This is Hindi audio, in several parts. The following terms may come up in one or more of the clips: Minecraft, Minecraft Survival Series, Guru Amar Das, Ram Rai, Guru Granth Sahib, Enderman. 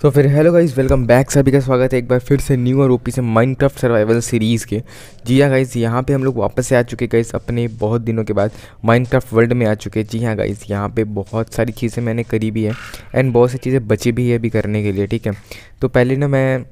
तो फिर हेलो गाइज़, वेलकम बैक, सभी का स्वागत है एक बार फिर से न्यू और ओपी से माइनक्राफ्ट सर्वाइवल सीरीज़ के। जी हाँ गाइज़, यहाँ पे हम लोग वापस से आ चुके गाइज़, अपने बहुत दिनों के बाद माइनक्राफ्ट वर्ल्ड में आ चुके। जी हाँ गाइज़, यहाँ पे बहुत सारी चीज़ें मैंने करी भी है एंड बहुत सी चीज़ें बची भी है अभी करने के लिए। ठीक है, तो पहले ना मैं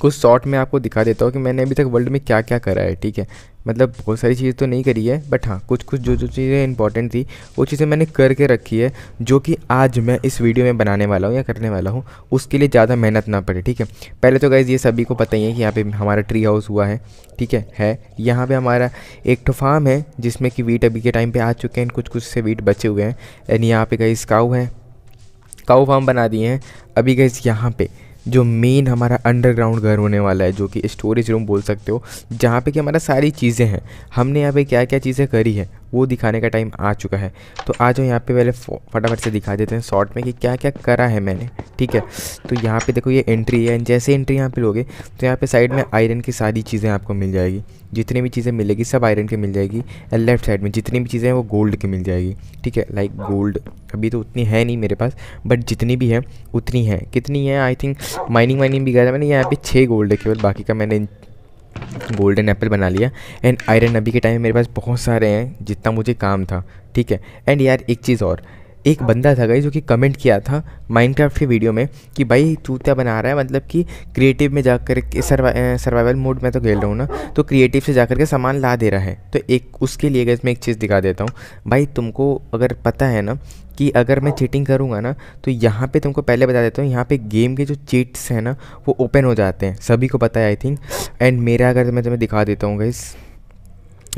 कुछ शॉर्ट में आपको दिखा देता हूँ कि मैंने अभी तक वर्ल्ड में क्या क्या करा है। ठीक है, मतलब बहुत सारी चीज़ तो नहीं करी है, बट हाँ कुछ कुछ जो जो चीज़ें इंपॉर्टेंट थी वो चीज़ें मैंने करके रखी है, जो कि आज मैं इस वीडियो में बनाने वाला हूँ या करने वाला हूँ, उसके लिए ज़्यादा मेहनत ना पड़े। ठीक है, पहले तो गाइज़ ये सभी को पता ही है कि यहाँ पे हमारा ट्री हाउस हुआ है। ठीक है यहाँ पे हमारा एक तो फार्म है जिसमें कि वीट अभी के टाइम पर आ चुके हैं, कुछ कुछ से वीट बचे हुए हैं। एंड यहाँ पे गाइज़ काऊ है, काऊ फार्म बना दिए हैं। अभी गाइज़ यहाँ पे जो मेन हमारा अंडरग्राउंड घर होने वाला है, जो कि स्टोरेज रूम बोल सकते हो, जहाँ पे कि हमारा सारी चीज़ें हैं, हमने यहाँ पे क्या क्या चीज़ें करी है वो दिखाने का टाइम आ चुका है। तो आ जाओ यहाँ पे, पहले फटाफट से दिखा देते हैं शॉर्ट में कि क्या क्या करा है मैंने। ठीक है, तो यहाँ पे देखो ये एंट्री है, जैसे एंट्री यहाँ पे लोगे तो यहाँ पे साइड में आयरन की सारी चीज़ें आपको मिल जाएगी, जितनी भी चीज़ें मिलेगी सब आयरन की मिल जाएगी। एंड लेफ्ट साइड में जितनी भी चीज़ें हैं वो गोल्ड की मिल जाएगी। ठीक है, लाइक गोल्ड अभी तो उतनी है नहीं मेरे पास, बट जितनी भी है उतनी है। कितनी है, आई थिंक माइनिंग भी करा मैंने, यहाँ पे 6 गोल्ड है केवल, बाकी का मैंने गोल्डन एप्पल बना लिया। एंड आयरन अभी के टाइम मेरे पास बहुत सारे हैं, जितना मुझे काम था। ठीक है, एंड यार एक चीज़ और, एक बंदा था गाइस जो कि कमेंट किया था माइनक्राफ्ट के वीडियो में कि भाई तू क्या बना रहा है, मतलब कि क्रिएटिव में जाकर के सर्वाइवल मोड में तो खेल रहा हूँ ना, तो क्रिएटिव से जाकर के सामान ला दे रहा है। तो एक उसके लिए गाइस मैं एक चीज़ दिखा देता हूँ। भाई तुमको अगर पता है ना कि अगर मैं चीटिंग करूँगा ना, तो यहाँ पे तुमको पहले बता देता हूँ, यहाँ पे गेम के जो चीट्स हैं ना वो ओपन हो जाते हैं, सभी को पता है आई थिंक। एंड मेरा अगर मैं तुम्हें दिखा देता हूँ गाइस,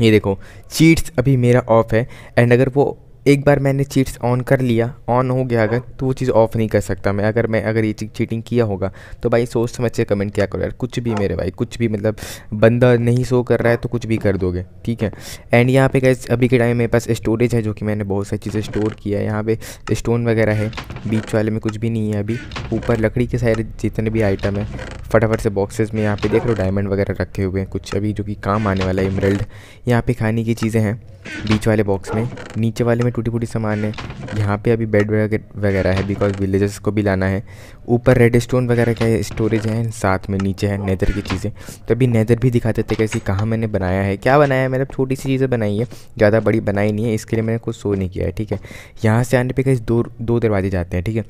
ये देखो चीट्स अभी मेरा ऑफ है। एंड अगर वो एक बार मैंने चीट्स ऑन कर लिया, ऑन हो गया अगर, तो वो चीज़ ऑफ़ नहीं कर सकता मैं। अगर ये चीटिंग किया होगा तो भाई सोच समझ के कमेंट क्या करो यार, कुछ भी मेरे भाई, कुछ भी, मतलब बंदा नहीं शो कर रहा है तो कुछ भी कर दोगे। ठीक है, एंड यहाँ पे गाइस अभी के टाइम मेरे पास स्टोरेज है, जो कि मैंने बहुत सारी चीज़ें स्टोर किया है। यहाँ पे स्टोन वगैरह है, बीच वाले में कुछ भी नहीं है अभी। ऊपर लकड़ी के सारे जितने भी आइटम है फटाफट से बॉक्सेस में, यहाँ पे देख लो डायमंड वगैरह रखे हुए हैं कुछ अभी, जो कि काम आने वाला है। इमरल्ड, यहाँ पे खाने की चीज़ें हैं बीच वाले बॉक्स में, नीचे वाले में टूटी फूटी सामान है। यहाँ पे अभी बेड वगैरह है, बिकॉज विलेजर्स को भी लाना है। ऊपर रेड स्टोन वगैरह का स्टोरेज है, साथ में नीचे है नेदर की चीज़ें। तो अभी नेदर भी दिखा देते कैसे, कहाँ मैंने बनाया है, क्या बनाया है। मतलब छोटी सी चीज़ें बनाई है, ज़्यादा बड़ी बनाई नहीं है, इसके लिए मैंने कुछ शो नहीं किया है। ठीक है, यहाँ से आने पर कैसे दो दरवाजे जाते हैं। ठीक है,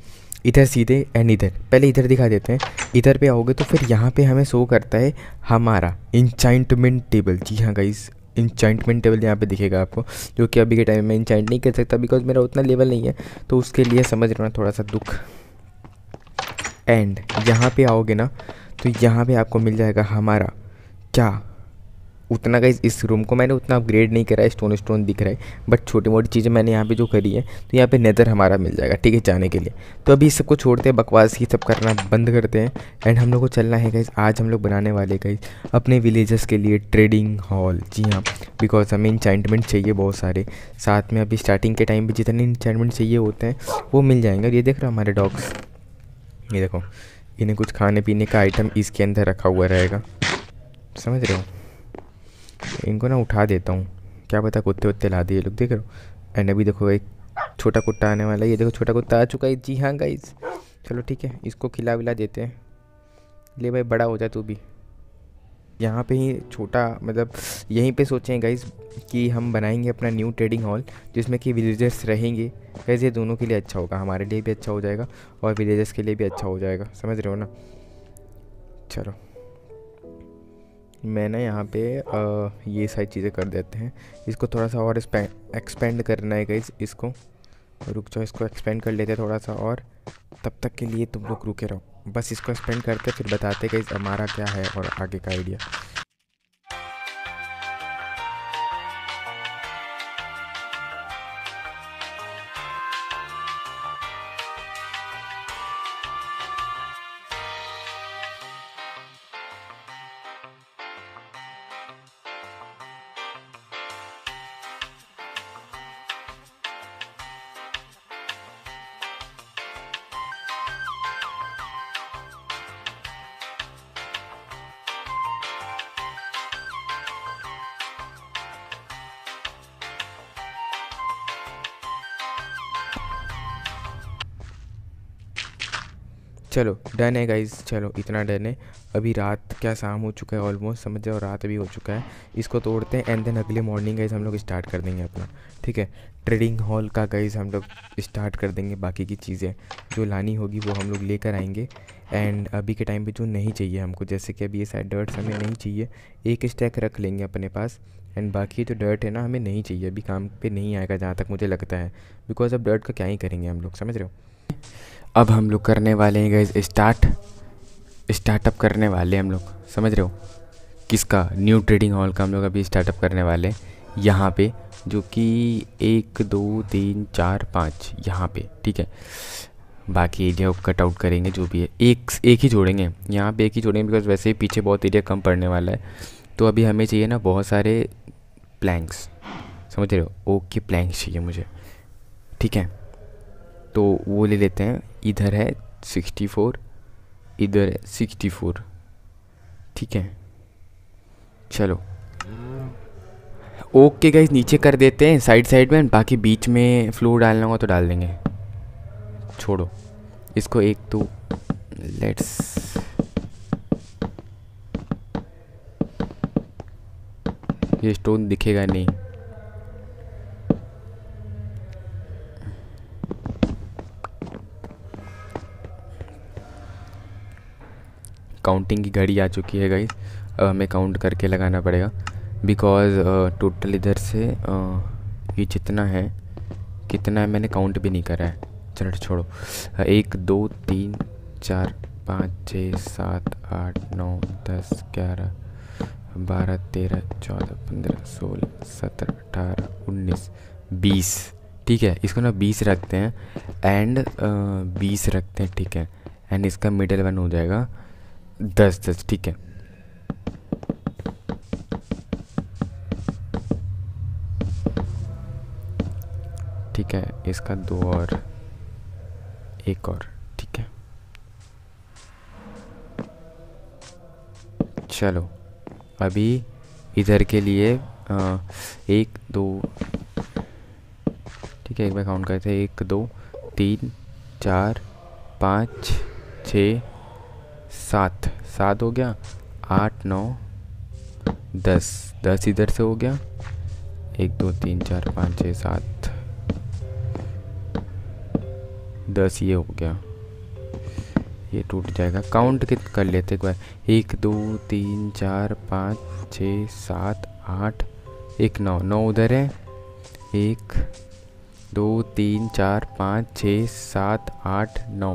इधर सीधे एंड इधर। पहले इधर दिखा देते हैं, इधर पे आओगे तो फिर यहाँ पे हमें शो करता है हमारा एन्चांटमेंट टेबल। जी हाँ गाइस, एन्चांटमेंट टेबल यहाँ पे दिखेगा आपको, जो कि अभी के टाइम में एन्चांट नहीं कर सकता बिकॉज मेरा उतना लेवल नहीं है, तो उसके लिए समझ रहा हूँ थोड़ा सा दुख। एंड यहाँ पर आओगे ना तो यहाँ पर आपको मिल जाएगा हमारा क्या उतना गाइस, इस रूम को मैंने उतना अपग्रेड नहीं करा है, स्टोन दिख रहा है, बट छोटी मोटी चीज़ें मैंने यहाँ पे जो करी है, तो यहाँ पे नेदर हमारा मिल जाएगा। ठीक है, जाने के लिए तो अभी सबको छोड़ते हैं, बकवास ही सब करना बंद करते हैं। एंड हम लोग को चलना है गाइस, आज हम लोग बनाने वाले गाइस अपने विलेजर्स के लिए ट्रेडिंग हॉल। जी हाँ, बिकॉज हमें एन्चांटमेंट चाहिए बहुत सारे, साथ में अभी स्टार्टिंग के टाइम पर जितने एन्चांटमेंट चाहिए होते हैं वो मिल जाएंगे। ये देख रहे हो हमारे डॉग्स, ये देखो इन्हें कुछ खाने पीने का आइटम इसके अंदर रखा हुआ रहेगा, समझ रहे हो। इनको ना उठा देता हूँ, क्या पता कुत्ते वत्ते ला दिए लोग, देख रहे हो। एंड अभी देखो एक छोटा कुत्ता आने वाला है, ये देखो छोटा कुत्ता आ चुका है। जी हाँ गाइस, चलो ठीक है, इसको खिला विला देते हैं। ले भाई बड़ा हो जा तू भी। यहाँ पे ही छोटा, मतलब यहीं पे सोचें गाइस कि हम बनाएंगे अपना न्यू ट्रेडिंग हॉल, जिसमें कि विलेजर्स रहेंगे। गाइस ये दोनों के लिए अच्छा होगा, हमारे लिए भी अच्छा हो जाएगा और विलेजर्स के लिए भी अच्छा हो जाएगा, समझ रहे हो ना। चलो मैं ना यहाँ पे ये सारी चीज़ें कर देते हैं, इसको थोड़ा सा और एक्सपेंड करना है गाइस। इसको रुक जाओ, इसको एक्सपेंड कर लेते हैं थोड़ा सा, और तब तक के लिए तुम लोग रुके रहो, बस इसको एक्सपेंड करते फिर बताते गाइस हमारा क्या है और आगे का आइडिया। चलो डन है गाइज, चलो इतना डन है। अभी रात क्या शाम हो चुका है ऑलमोस्ट, समझ जाओ रात अभी हो चुका है। इसको तोड़ते हैं एंड देन अगले मॉर्निंग गाइज हम लोग स्टार्ट कर देंगे अपना, ठीक है। ट्रेडिंग हॉल का गाइज हम लोग स्टार्ट कर देंगे, बाकी की चीज़ें जो लानी होगी वो हम लोग लेकर आएंगे। एंड अभी के टाइम पे जो नहीं चाहिए हमको, जैसे कि अभी ये साइड डर्ट्स हमें नहीं चाहिए, एक स्टैक रख लेंगे अपने पास। एंड बाकी जो डर्ट है ना हमें नहीं चाहिए, अभी काम पे नहीं आएगा जहाँ तक मुझे लगता है, बिकॉज अब डर्ट का क्या ही करेंगे हम लोग, समझ रहे हो। अब हम लोग करने वाले हैं गाइज स्टार्टअप करने वाले हम लोग, समझ रहे हो, किसका, न्यू ट्रेडिंग हॉल का हम लोग अभी स्टार्टअप करने वाले हैं यहाँ पे, जो कि 1 2 3 4 5 यहाँ पे, ठीक है। बाकी एरिया कटआउट करेंगे जो भी है, एक ही जोड़ेंगे यहाँ पे, एक ही जोड़ेंगे बिकॉज वैसे ही पीछे बहुत एरिया कम पड़ने वाला है। तो अभी हमें चाहिए ना बहुत सारे प्लैंक्स, समझ रहे हो, ओके प्लैंक्स चाहिए मुझे, ठीक है। तो वो ले लेते हैं, इधर है 64, इधर है 64, ठीक है। चलो ओके गाइस, नीचे कर देते हैं साइड में, बाकी बीच में फ्लोर डालना होगा तो डाल देंगे, छोड़ो इसको। एक तो लेट्स ये स्टोन दिखेगा नहीं, काउंटिंग की घड़ी आ चुकी है गाइस, अब हमें काउंट करके लगाना पड़ेगा बिकॉज टोटल इधर से ये कितना है मैंने काउंट भी नहीं करा है। चलो छोड़ो, 1 2 3 4 5 6 7 8 9 10 11 12 13 14 15 16 17 18 19 20, ठीक है। इसको ना 20 रखते हैं एंड 20 रखते हैं, ठीक है। एंड इसका मिडल वन हो जाएगा 10 10, ठीक है। ठीक है, इसका 2 और 1 और, ठीक है। चलो अभी इधर के लिए 1 2, ठीक है, एक बार काउंट करते हैं, 1 2 3 4 5 6 7 हो गया, 8 9 10 10 इधर से हो गया, 1 2 3 4 5 6 7 10 ये हो गया, ये टूट जाएगा। काउंट कित कर लेते एक बार, 1 2 3 4 5 6 7 8, 1 9 9 उधर है, 1 2 3 4 5 6 7 8 9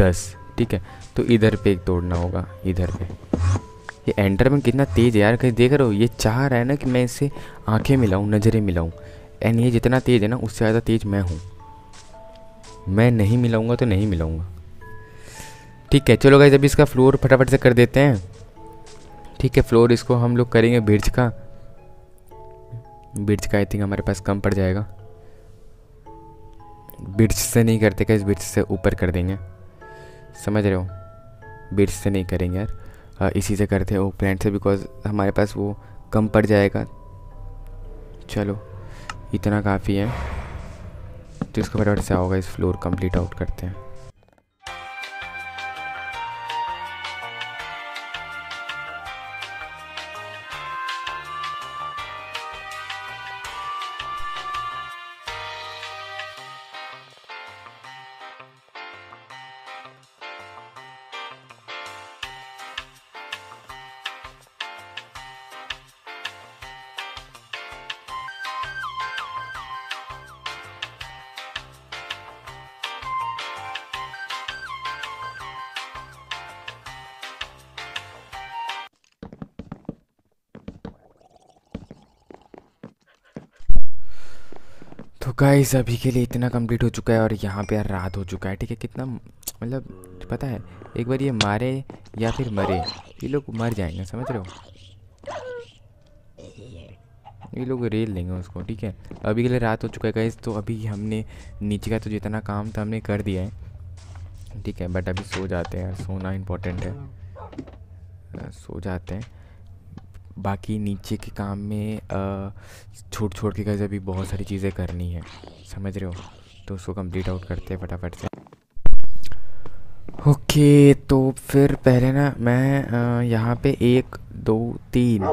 10, ठीक है। तो इधर पे एक तोड़ना होगा, इधर पे। ये एंडरमैन कितना तेज़ है यार, कहीं देख रहे हो, ये चाह रहा है ना कि मैं इससे आंखें मिलाऊं, नज़रें मिलाऊं। एंड ये जितना तेज़ है ना उससे ज़्यादा तेज़ मैं हूँ, मैं नहीं मिलाऊंगा तो नहीं मिलाऊंगा, ठीक है। चलो गाइस, अभी इसका फ्लोर फटाफट से कर देते हैं, ठीक है। फ्लोर इसको हम लोग करेंगे ब्रिज का आई थिंक हमारे पास कम पड़ जाएगा, ब्रिज से नहीं करते गाइस, ब्रिज से ऊपर कर देंगे, समझ रहे हो, ब्रिज से नहीं करेंगे यार, इसी से करते हैं, ओक प्लांट से, बिकॉज हमारे पास वो कम पड़ जाएगा। चलो इतना काफ़ी है, तो इसको फटाफट से आओगा, इस फ्लोर कंप्लीट आउट करते हैं। तो गाइस अभी के लिए इतना कंप्लीट हो चुका है, और यहाँ पे यार रात हो चुका है, ठीक है। कितना मतलब पता है, एक बार ये मारे या फिर मरे, ये लोग मर जाएंगे, समझ रहे हो, ये लोग रेल लेंगे उसको, ठीक है। अभी के लिए रात हो चुका है गाइस, तो अभी हमने नीचे का तो जितना काम था हमने कर दिया है, ठीक है। बट अभी सो जाते हैं, सोना इम्पोर्टेंट है, सो जाते हैं। बाकी नीचे के काम में छोड़ के गाइस अभी बहुत सारी चीज़ें करनी है, समझ रहे हो, तो उसको कंप्लीट आउट करते हैं फटाफट से। ओके तो फिर पहले ना मैं यहाँ पे 1 2 3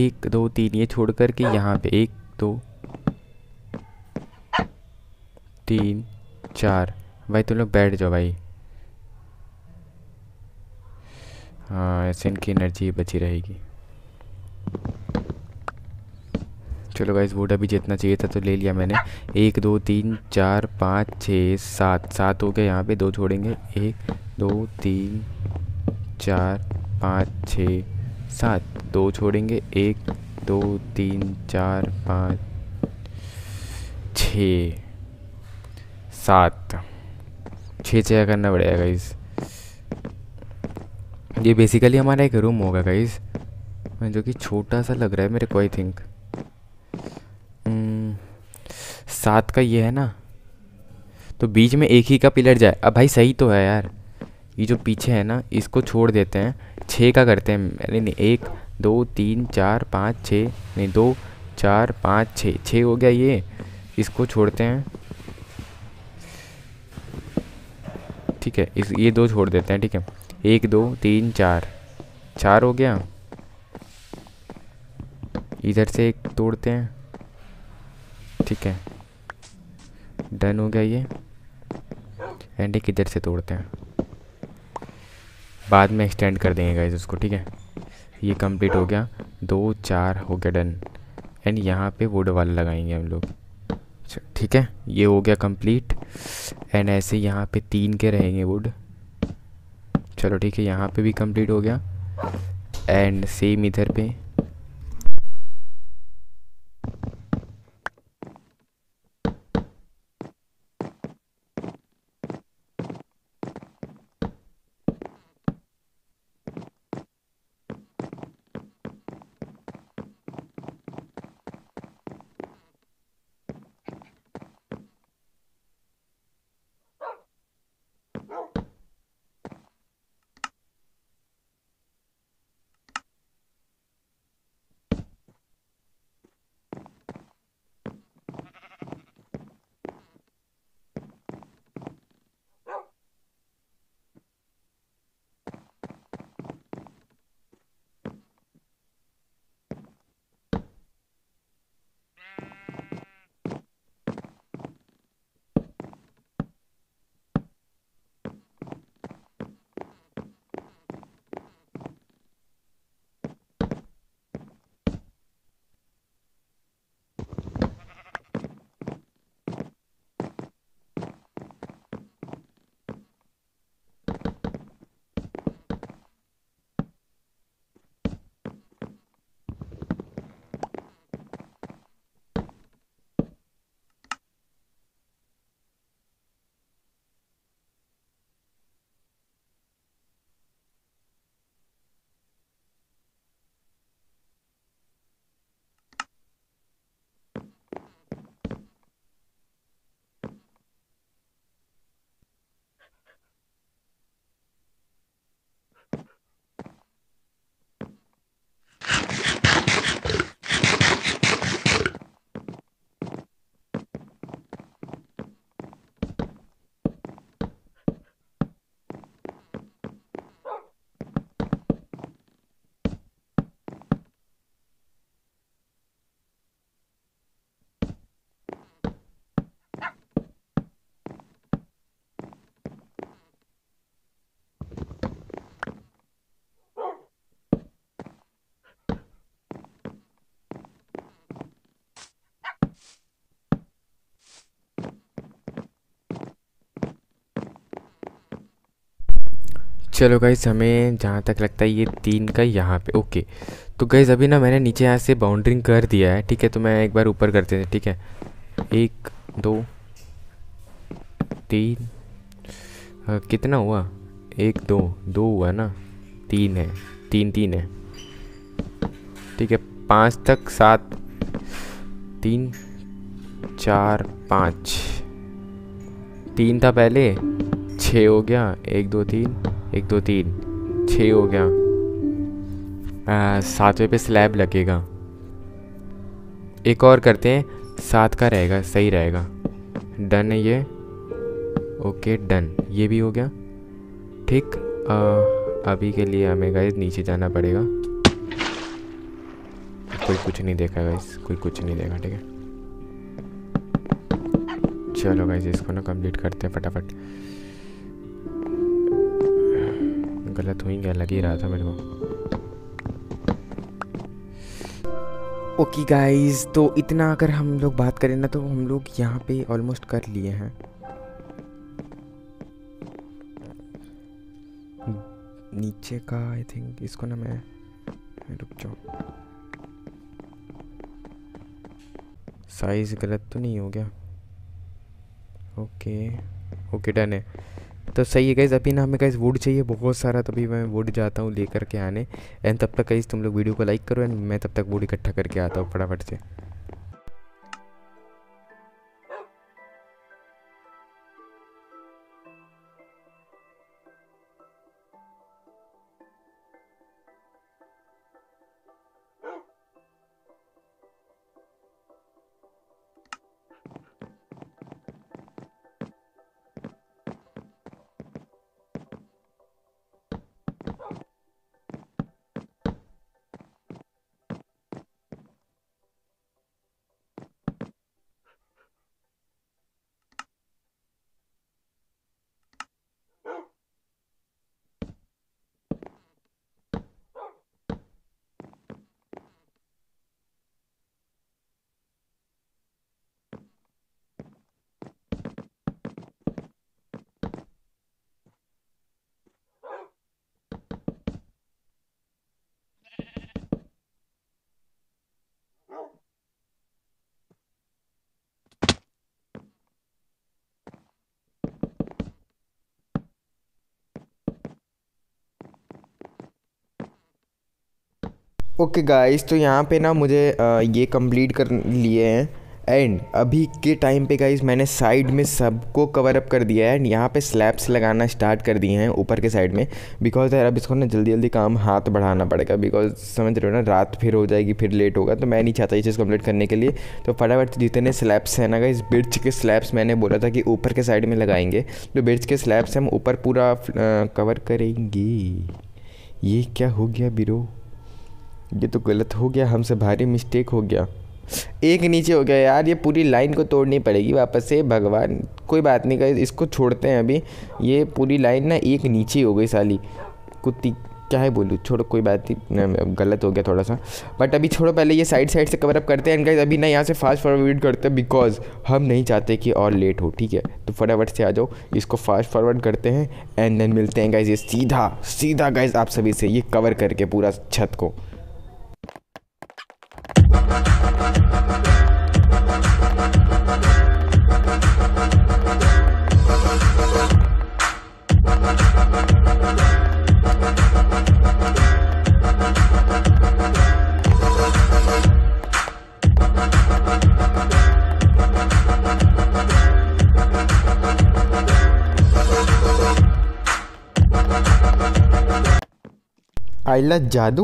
1 2 3 ये छोड़ कर के यहाँ पे 1 2 3 4 भाई तुम लोग बैठ जाओ भाई। हाँ ऐसे इनकी एनर्जी बची रहेगी। चलो गाइस वोट अभी जितना चाहिए था तो ले लिया मैंने। 1 2 3 4 5 6 7 7 हो गए। यहाँ पे 2 छोड़ेंगे 1 2 3 4 5 6 7 2 छोड़ेंगे 1 2 3 4 5 6 7 6 छः करना पड़ेगा गाइस। ये बेसिकली हमारा एक रूम होगा गाइस जो कि छोटा सा लग रहा है मेरे को। आई थिंक 7 का ये है ना तो बीच में एक ही का पिलर जाए। अब भाई सही तो है यार। ये जो पीछे है ना इसको छोड़ देते हैं 6 का करते हैं। नहीं 1 2 3 4 5 6 नहीं 2 4 5 6 6 हो गया। ये इसको छोड़ते हैं ठीक है। इस ये 2 छोड़ देते हैं ठीक है। 1 2 3 4 4 हो गया। इधर से एक तोड़ते हैं ठीक है डन हो गया ये। एंड एक इधर से तोड़ते हैं बाद में एक्सटेंड कर देंगे गाइस उसको ठीक है। ये कंप्लीट हो गया 2 4 हो गया डन। एंड यहाँ पे वुड वाला लगाएंगे हम लोग ठीक है। ये हो गया कंप्लीट। एंड ऐसे यहाँ पे 3 के रहेंगे वुड। चलो ठीक है यहाँ पे भी कंप्लीट हो गया। एंड सेम इधर पे चलो गाइस हमें जहाँ तक लगता है ये 3 का यहाँ पे ओके। तो गाइस अभी ना मैंने नीचे यहाँ से बाउंड्रिंग कर दिया है ठीक है। तो मैं एक बार ऊपर करते हैं ठीक है। 1 2 3 कितना हुआ 1 2 2 हुआ ना 3 है 3 3 है ठीक है। 5 तक 7 3 4 5 3 था पहले 6 हो गया 1 2 3 1 2 3 6 हो गया। 7वें पे स्लैब लगेगा। एक और करते हैं 7 का रहेगा सही रहेगा डन है ये ओके डन। ये भी हो गया ठीक, अभी के लिए हमें गाइस नीचे जाना पड़ेगा। कोई कुछ नहीं देखा गाइस, कोई कुछ नहीं देखा, ठीक है। चलो गाइस इसको ना कंप्लीट करते हैं फटाफट। गलत हुई क्या, लग ही रहा था मेरे को। ओके गाइज़, तो इतना अगर हम लोग बात करें ना तो हम लोग यहाँ पे ऑलमोस्ट कर लिए हैं। नीचे का आई थिंक इसको ना मैं रुक जाऊँ। साइज़ गलत तो नहीं हो गया? ओके ओके डन है, तो सही है गाइज़। अभी ना हमें गाइज़ वुड चाहिए बहुत सारा, तभी मैं वुड जाता हूँ लेकर के आने। एंड तब तक गाइज़ तुम लोग वीडियो को लाइक करो एंड मैं तब तक वुड इकट्ठा करके आता हूँ फटाफट से। ओके गाइस, तो यहाँ पे ना मुझे ये कंप्लीट कर लिए हैं। एंड अभी के टाइम पे गाइस मैंने साइड में सबको कवर अप कर दिया है एंड यहाँ पे स्लैब्स लगाना स्टार्ट कर दिए हैं ऊपर के साइड में। बिकॉज यार अब इसको ना जल्दी जल्दी काम हाथ बढ़ाना पड़ेगा, बिकॉज समझ रहे हो ना, रात फिर हो जाएगी, फिर लेट होगा, तो मैं नहीं चाहता ये चीज़ कंप्लीट करने के लिए। तो फटाफट जितने स्लैब्स हैं ना गाइस, बिर्च के स्लैब्स मैंने बोला था कि ऊपर के साइड में लगाएंगे, तो बिर्च के स्लैब्स हम ऊपर पूरा कवर करेंगे। ये क्या हो गया बिरो, ये तो गलत हो गया, हमसे भारी मिस्टेक हो गया। एक नीचे हो गया यार, ये पूरी लाइन को तोड़नी पड़ेगी वापस से भगवान। कोई बात नहीं गाइस, इसको छोड़ते हैं अभी। ये पूरी लाइन ना एक नीचे हो गई साली कुत्ती, क्या है बोलूँ, छोड़ो कोई बात नहीं, गलत हो गया थोड़ा सा, बट अभी छोड़ो। पहले ये साइड साइड से कवर अप करते हैं। एंड गाइस अभी ना यहाँ से फास्ट फॉरवर्ड करते हैं, बिकॉज हम नहीं चाहते कि और लेट हो, ठीक है। तो फटाफट से आ जाओ, इसको फास्ट फॉरवर्ड करते हैं एंड देन मिलते हैं गाइस ये सीधा सीधा गाइस आप सभी से ये कवर करके पूरा छत को। आइला जादू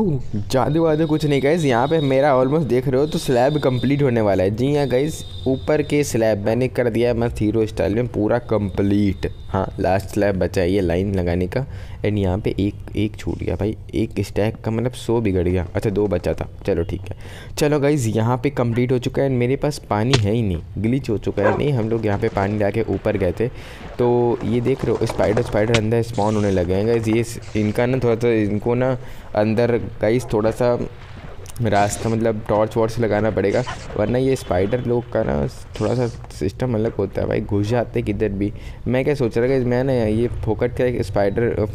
जादू वादू कुछ नहीं गाइस। यहाँ पे मेरा ऑलमोस्ट देख रहे हो तो स्लैब कंप्लीट होने वाला है। जी हाँ गाइस, ऊपर के स्लैब मैंने कर दिया है मस्त हीरो स्टाइल में पूरा कंप्लीट। हाँ लास्ट स्लैब बचा है ये लाइन लगाने का। एंड यहाँ पे एक छूट गया भाई, एक स्टैक का मतलब 100 बिगड़ गया। अच्छा 2 बचा था, चलो ठीक है। चलो गाइस यहाँ पे कंप्लीट हो चुका है। एंड मेरे पास पानी है ही नहीं, ग्लिच हो चुका है। नहीं हम लोग यहाँ पे पानी ला के ऊपर गए थे, तो ये देख रहे हो स्पाइडर अंदर स्पॉन होने लगे हैं गाइस। ये इनका ना थोड़ा सा इनको ना अंदर गाइस थोड़ा सा रास्ता मतलब टॉर्च वॉर्च लगाना पड़ेगा, वरना ये स्पाइडर लोग का ना थोड़ा सा सिस्टम अलग होता है भाई, घुस जाते किधर भी। मैं क्या सोच रहा था कि मैं ना ये फोकट का एक स्पाइडर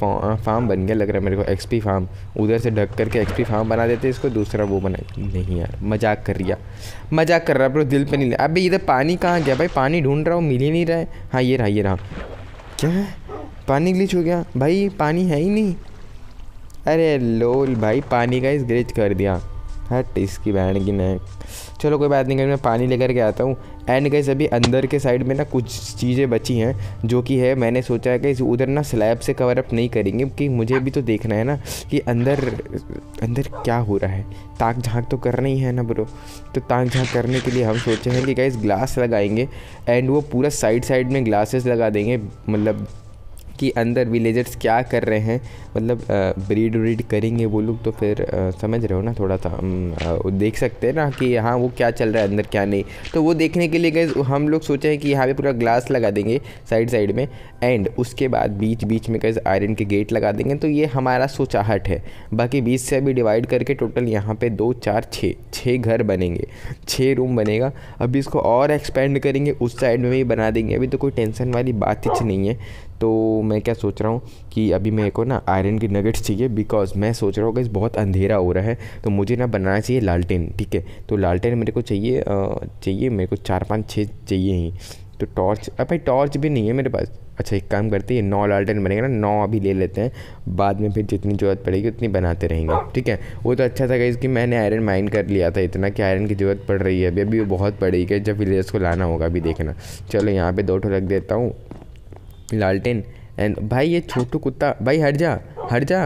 फार्म बन गया लग रहा है मेरे को, एक्सपी फार्म। उधर से ढक करके एक्सपी फार्म बना देते इसको, दूसरा वो बना। नहीं यार मजाक कर रही है, मजाक कर रहा है, दिल पर नहीं। अभी इधर पानी कहाँ गया भाई, पानी ढूंढ रहा हूँ मिल ही नहीं रहा है। हाँ ये रहा, ये रहा। क्या है, पानी ग्लिच हो गया भाई, पानी है ही नहीं। अरे लोल भाई, पानी का इस ग्लिच कर दिया। हट इसकी बहन की नहीं, चलो कोई बात नहीं, मैं पानी लेकर के आता हूँ। एंड गाइस अभी अंदर के साइड में ना कुछ चीज़ें बची हैं, जो कि है मैंने सोचा है कि उधर ना स्लैब से कवर अप नहीं करेंगे, क्योंकि मुझे भी तो देखना है ना कि अंदर अंदर क्या हो रहा है। ताक झाँक तो करना ही है ना ब्रो, तो ताक झाँक करने के लिए हम सोचे हैं कि गाइस ग्लास लगाएंगे एंड वो पूरा साइड में ग्लासेस लगा देंगे, मतलब कि अंदर विलेजर्स क्या कर रहे हैं, मतलब ब्रीड व्रीड करेंगे वो लोग, तो फिर समझ रहे हो ना, थोड़ा सा देख सकते हैं ना कि हाँ वो क्या चल रहा है अंदर क्या नहीं। तो वो देखने के लिए गए हम लोग, सोचे हैं कि यहाँ पे पूरा ग्लास लगा देंगे साइड साइड में, एंड उसके बाद बीच बीच में गए आयरन के गेट लगा देंगे। तो ये हमारा सोचाहट है। बाकी 20 से अभी डिवाइड करके टोटल यहाँ पे 2 4 6 घर बनेंगे, 6 रूम बनेगा। अभी इसको और एक्सपेंड करेंगे, उस साइड में भी बना देंगे। अभी तो कोई टेंशन वाली बात ही नहीं है। तो मैं क्या सोच रहा हूँ कि अभी मेरे को ना आयरन की नगेट्स चाहिए, बिकॉज मैं सोच रहा हूँ कि बहुत अंधेरा हो रहा है, तो मुझे ना बनाना चाहिए लालटेन, ठीक है। तो लालटेन मेरे को चाहिए मेरे को 4 5 6 चाहिए ही। तो टॉर्च, अब भाई टॉर्च भी नहीं है मेरे पास। अच्छा एक काम करते हैं, 9 लालटेन बनेगा ना, 9 अभी ले लेते हैं, बाद में फिर जितनी ज़रूरत पड़ेगी उतनी बनाते रहेंगे, ठीक है। वो तो अच्छा था गाइस कि मैंने आयरन माइन कर लिया था इतना कि आयरन की ज़रूरत पड़ रही है अभी वो बहुत पड़ेगी जब विलेजर्स को लाना होगा, अभी देखना। चलो यहाँ पर 2 ठो रख देता हूँ लालटेन। एंड भाई ये छोटू कुत्ता, भाई हट जा हट जा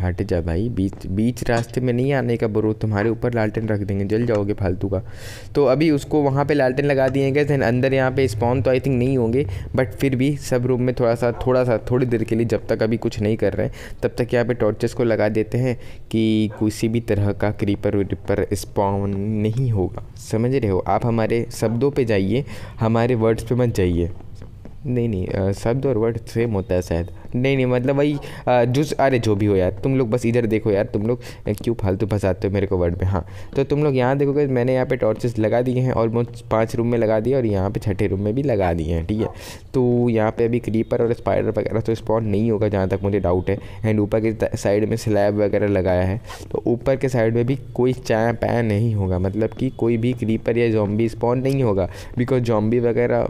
हट जा भाई, बीच रास्ते में नहीं आने का बरो, तुम्हारे ऊपर लालटेन रख देंगे, जल जाओगे फालतू का। तो अभी उसको वहाँ पे लालटेन लगा दिए गए थे। अंदर यहाँ पे स्पॉन तो आई थिंक नहीं होंगे, बट फिर भी सब रूम में थोड़ी देर के लिए, जब तक अभी कुछ नहीं कर रहे हैं तब तक यहाँ पे टॉर्चेस को लगा देते हैं कि किसी भी तरह का क्रीपर व्रीपर स्पॉन नहीं होगा, समझ रहे हो। आप हमारे शब्दों पर जाइए, हमारे वर्ड्स पर मत जाइए। नहीं, शब्द और वर्ड सेम होता है शायद, नहीं मतलब वही जूस, अरे जो भी हो यार, तुम लोग बस इधर देखो यार, तुम लोग क्यों फालतू फंसाते हो मेरे को वर्ड में। हाँ तो तुम लोग यहाँ देखोगे, मैंने यहाँ पे टॉर्चेस लगा दिए हैं, ऑलमोस्ट 5 रूम में लगा दिए और यहाँ पे 6ठे रूम में भी लगा दिए हैं, ठीक है। तो यहाँ पे अभी क्रीपर और स्पाइडर वगैरह तो स्पॉन नहीं होगा जहाँ तक मुझे डाउट है। एंड ऊपर के साइड में स्लैब वगैरह लगाया है, तो ऊपर के साइड में भी कोई चाय पैन नहीं होगा, मतलब कि कोई भी क्रीपर या जॉम्बी स्पॉन नहीं होगा, बिकॉज जॉम्बी वगैरह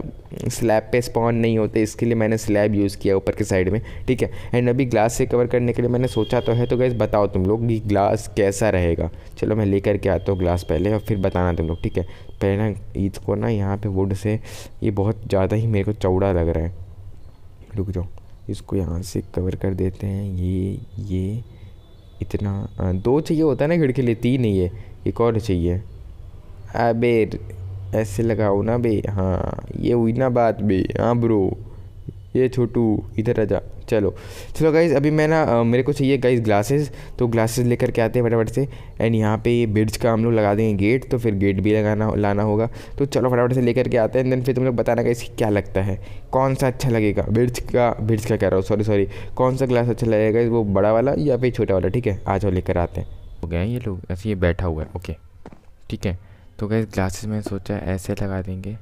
स्लैब पे स्पॉन नहीं होते, इसके लिए मैंने स्लैब यूज़ किया ऊपर के साइड में, ठीक है। एंड अभी ग्लास से कवर करने के लिए मैंने सोचा तो है। तो गाइस बताओ तुम लोग कि ग्लास कैसा रहेगा। चलो मैं लेकर के आता हूँ ग्लास पहले और फिर बताना तुम लोग, ठीक है। पहले ईद को ना यहाँ पे वुड से, ये बहुत ज़्यादा ही मेरे को चौड़ा लग रहा है, रुक जाओ, इसको यहाँ से कवर कर देते हैं। ये इतना 2 चाहिए होता है ना खिड़की के लिए, 3 ही है, एक और चाहिए। अबे ऐसे लगाओ ना बे, हाँ ये हुई ना बात बे, हाँ ब्रो ये छोटू इधर आ जा। चलो गाइज़ अभी मैं ना मेरे को चाहिए गाइज़ ग्लासेस, तो ग्लासेस लेकर के आते हैं फटाफट से। एंड यहाँ पे ब्रिज का हम लोग लगा देंगे गेट, तो फिर गेट भी लाना होगा। तो चलो फटाफट से लेकर के आते हैं, देन फिर तुम लोग बताना गाइज़ क्या लगता है, कौन सा अच्छा लगेगा। ब्रिज का कह रहा हूँ, सॉरी, कौन सा ग्लास अच्छा लगेगा, वो बड़ा वाला या फिर छोटा वाला, ठीक है। आ जाओ लेकर आते हैं। हो गया ये लोग, ऐसे ये बैठा हुआ है, ओके ठीक है। तो गाइज़ ग्लासेस में सोचा ऐसे लगा देंगे,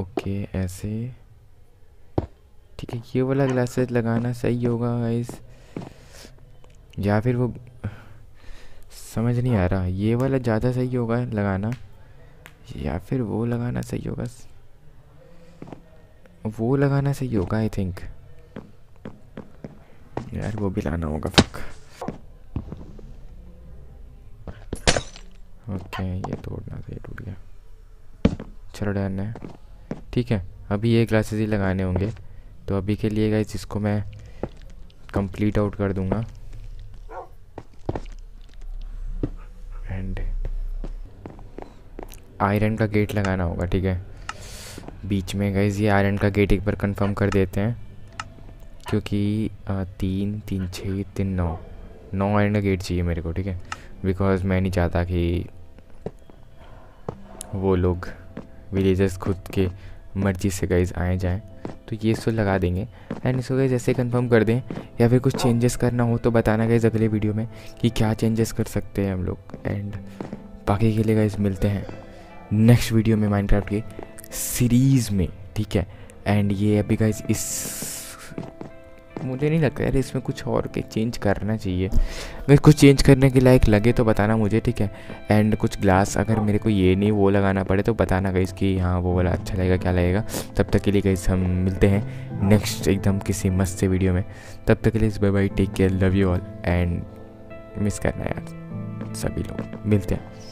ओके ऐसे, ठीक है। ये वाला ग्लासेस लगाना सही होगा गाइस या फिर वो, समझ नहीं आ रहा, ये वाला ज़्यादा सही होगा लगाना या फिर वो लगाना सही होगा, वो लगाना सही होगा आई थिंक। यार वो भी लाना होगा, फक। ओके ये तोड़ना सही, टूट गया, चलो डन है, ठीक है। अभी ये ग्लासेस ही लगाने होंगे, तो अभी के लिए गाइस इसको मैं कंप्लीट आउट कर दूंगा। एंड आयरन का गेट लगाना होगा, ठीक है, बीच में। गाइस ये आयरन का गेट एक बार कंफर्म कर देते हैं, क्योंकि 3 3 6 3 9 9 आयरन का गेट चाहिए मेरे को, ठीक है। बिकॉज मैं नहीं चाहता कि वो लोग विलेजर्स खुद के मर्जी से गाइस आए जाएं, तो ये सब लगा देंगे। एंड इसको गाइस ऐसे कंफर्म कर दें, या फिर कुछ चेंजेस करना हो तो बताना गाइस अगले वीडियो में कि क्या चेंजेस कर सकते हैं हम लोग। एंड बाकी के लिए गाइस मिलते हैं नेक्स्ट वीडियो में माइनक्राफ्ट की सीरीज़ में, ठीक है। एंड ये अभी गाइस मुझे नहीं लगता यार इसमें कुछ और के चेंज करना चाहिए, अगर कुछ चेंज करने के लायक लगे तो बताना मुझे, ठीक है। एंड कुछ ग्लास अगर मेरे को ये नहीं वो लगाना पड़े तो बताना गाइस कि हाँ वो वाला अच्छा लगेगा क्या लगेगा। तब तक के लिए गाइस हम मिलते हैं नेक्स्ट एकदम किसी मस्त से वीडियो में। तब तक के लिए bye bye, take care, love you all. And miss करना यार सभी लोग, मिलते हैं।